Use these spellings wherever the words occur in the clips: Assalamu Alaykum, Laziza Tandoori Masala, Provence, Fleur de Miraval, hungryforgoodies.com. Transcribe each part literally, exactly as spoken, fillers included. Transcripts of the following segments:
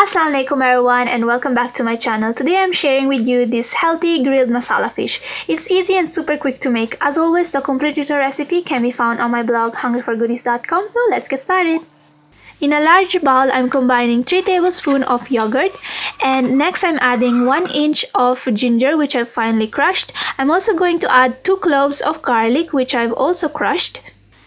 Assalamu Alaykum everyone, and welcome back to my channel. Today I'm sharing with you this healthy grilled masala fish. It's easy and super quick to make. As always, the complete tutorial recipe can be found on my blog hungry for goodies dot com, so let's get started. In a large bowl, I'm combining three tablespoons of yogurt, and next I'm adding one inch of ginger, which I've finely crushed. I'm also going to add two cloves of garlic, which I've also crushed.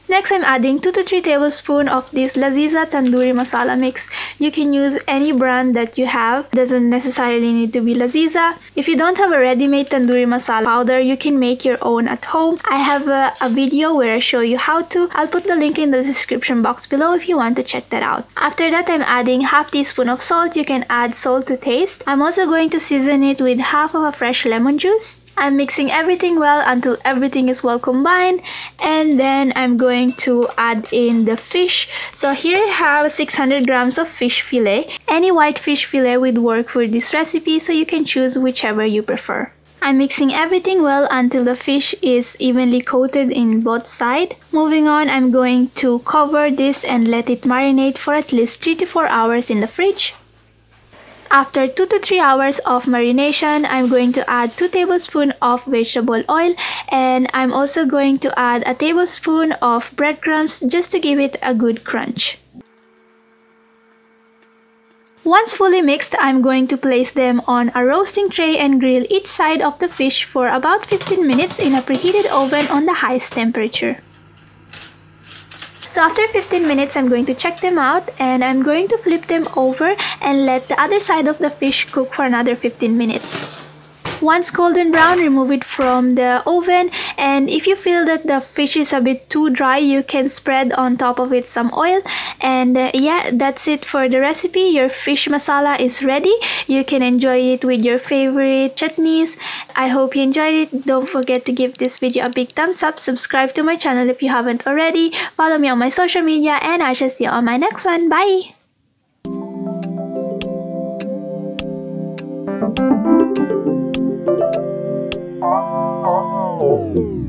Next, I'm adding two to three tablespoons of this Laziza Tandoori Masala mix. You can use any brand that you have, doesn't necessarily need to be Laziza. If you don't have a ready-made Tandoori Masala powder, you can make your own at home. I have a, a video where I show you how to. I'll put the link in the description box below if you want to check that out. After that, I'm adding half teaspoon of salt. You can add salt to taste. I'm also going to season it with half of a fresh lemon juice. I'm mixing everything well until everything is well combined, and then I'm going to add in the fish. So here I have six hundred grams of fish fillet. Any white fish fillet would work for this recipe, so you can choose whichever you prefer. I'm mixing everything well until the fish is evenly coated in both sides. Moving on, I'm going to cover this and let it marinate for at least three to four hours in the fridge. After two to three hours of marination, I'm going to add two tablespoons of vegetable oil, and I'm also going to add a tablespoon of breadcrumbs just to give it a good crunch. Once fully mixed, I'm going to place them on a roasting tray and grill each side of the fish for about fifteen minutes in a preheated oven on the highest temperature. So after fifteen minutes, I'm going to check them out, and I'm going to flip them over and let the other side of the fish cook for another fifteen minutes. Once golden brown, remove it from the oven, and if you feel that the fish is a bit too dry, you can spread on top of it some oil. And uh, yeah, that's it for the recipe. Your fish masala is ready. You can enjoy it with your favorite chutneys. I hope you enjoyed it. Don't forget to give this video a big thumbs up. Subscribe to my channel if you haven't already. Follow me on my social media, and I shall see you on my next one. Bye! Oh.